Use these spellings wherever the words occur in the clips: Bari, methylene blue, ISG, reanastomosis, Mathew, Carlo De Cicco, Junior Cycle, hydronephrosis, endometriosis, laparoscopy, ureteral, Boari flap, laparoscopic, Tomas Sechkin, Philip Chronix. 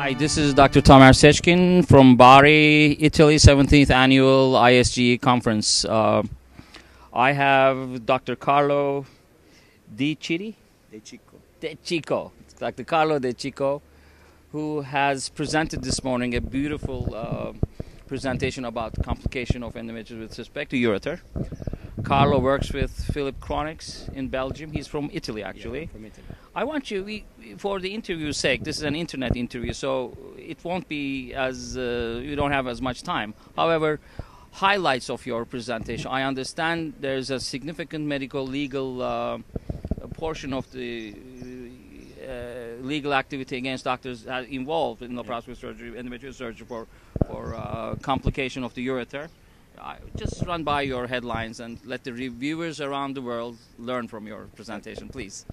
Hi, this is Dr. Tomas Sechkin from Bari, Italy, 17th Annual ISG Conference. I have Dr. Carlo De Cicco. Dr. Carlo De Cicco, who has presented this morning a beautiful presentation about complication of endometriosis with respect to ureter. Carlo works with Philip Chronix in Belgium. He's from Italy, actually. Yeah, from Italy. I want you, for the interview's sake, this is an internet interview, so it won't be as, you don't have as much time. However, highlights of your presentation. I understand there's a significant medical legal portion of the legal activity against doctors involved in laparoscopic surgery, endometrial surgery for complication of the ureter. Just run by your headlines and let the reviewers around the world learn from your presentation, please.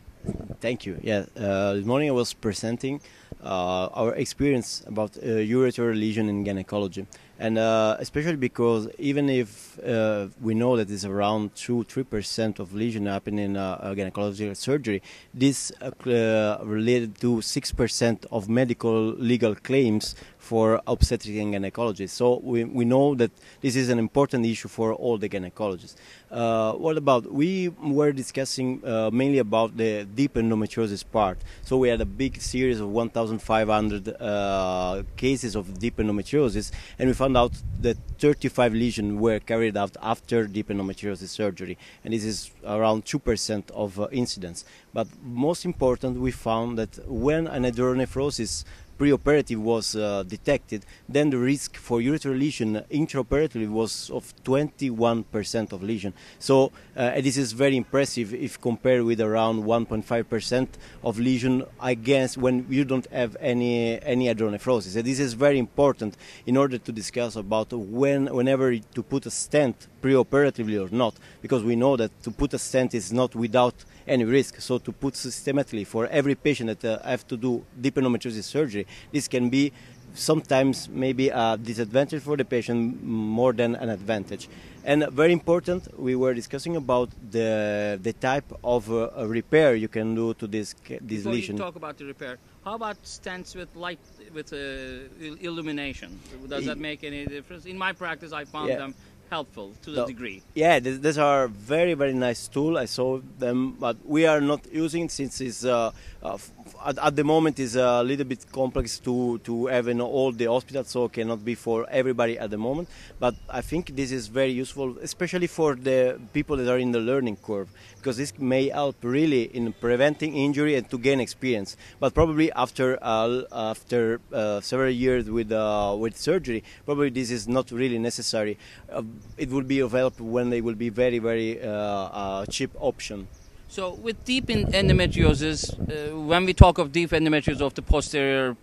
Thank you. Yeah, this morning I was presenting our experience about ureteral lesion in gynecology, and especially because even if we know that it's around 2-3% of lesion happen in gynecological surgery, this related to 6% of medical legal claims for obstetrics and gynecology. So we know that this is an important issue for all the gynecologists. What about, we were discussing mainly about the deep endometriosis part. So we had a big series of 1,500 cases of deep endometriosis, and we found out that 35 lesions were carried out after deep endometriosis surgery, and this is around 2% of incidence. But most important, we found that when an hydronephrosis preoperative was detected, then the risk for ureteral lesion intraoperatively was of 21% of lesion. So this is very impressive if compared with around 1.5% of lesion against when you don't have any hydronephrosis. And this is very important in order to discuss about whenever to put a stent preoperatively or not, because we know that to put a stent is not without any risk. So to put systematically for every patient that have to do deep endometriosis surgery, this can be sometimes maybe a disadvantage for the patient more than an advantage. And very important, we were discussing about the type of repair you can do to this Before lesion. Before you talk about the repair, how about stents with light, with illumination? Does that make any difference? In my practice, I found them helpful to the degree. Yeah, these are very, very nice tool. I saw them, but we are not using it since it's at the moment is a little bit complex to have in all the hospitals, so it cannot be for everybody at the moment. But I think this is very useful, especially for the people that are in the learning curve, because this may help really in preventing injury and to gain experience. But probably after several years with surgery, probably this is not really necessary. It will be available when they will be very, very cheap option. So with deep endometriosis, when we talk of deep endometriosis of the posterior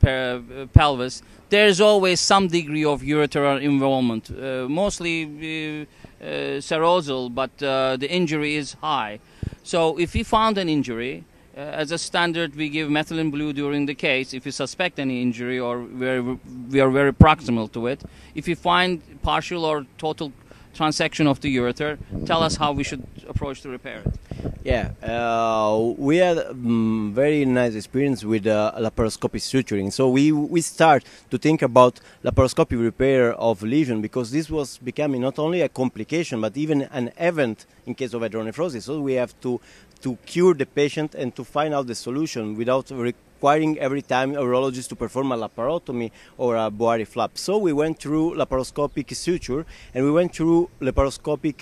pelvis, there's always some degree of ureteral involvement, mostly serosal, but the injury is high. So if we found an injury, as a standard we give methylene blue during the case if we suspect any injury or we are very proximal to it. If we find partial or total transection of the ureter, tell us how we should approach to repair it. Yeah, we had very nice experience with laparoscopic suturing. So we start to think about laparoscopic repair of lesion, because this was becoming not only a complication but even an event in case of hydronephrosis. So we have to cure the patient and to find out the solution without requiring every time a urologist to perform a laparotomy or a Boari flap. So we went through laparoscopic suture, and we went through laparoscopic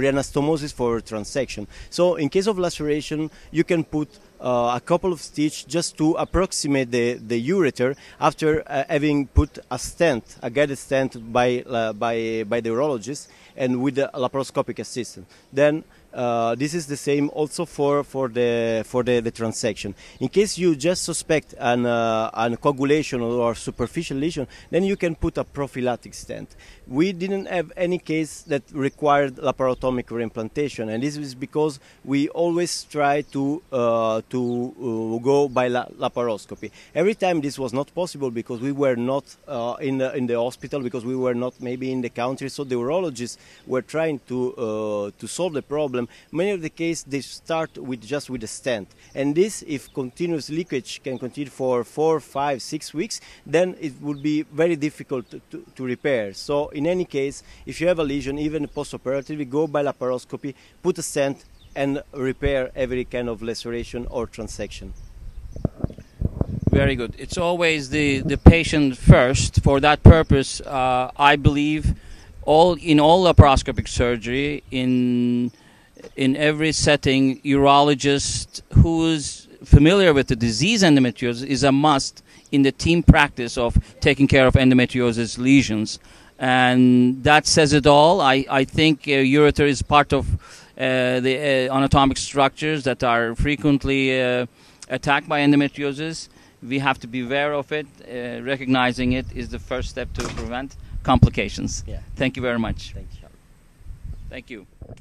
reanastomosis for transection. So in case of laceration, you can put a couple of stitches just to approximate the ureter after having put a stent, a guided stent by the urologist and with the laparoscopic assistant. Then this is the same also for the transection. In case you just suspect an coagulation or superficial lesion, then you can put a prophylactic stent. We didn't have any case that required laparotomic reimplantation, and this is because we always try to go by laparoscopy. Every time this was not possible because we were not in the hospital, because we were not maybe in the country, so the urologists were trying to solve the problem problem, many of the cases they start with just with a stent. And this, if continuous leakage can continue for 4, 5, 6 weeks, then it would be very difficult to repair. So in any case, if you have a lesion, even post-operatively, go by laparoscopy, put a stent, and repair every kind of laceration or transection. Very good. It's always the patient first. For that purpose, I believe in all laparoscopic surgery, in every setting, urologist who is familiar with the disease endometriosis is a must in the team practice of taking care of endometriosis lesions. And that says it all. I think ureter is part of the anatomic structures that are frequently attacked by endometriosis. We have to be aware of it. Recognizing it is the first step to prevent complications. Yeah. Thank you very much. Thank you. Thank you.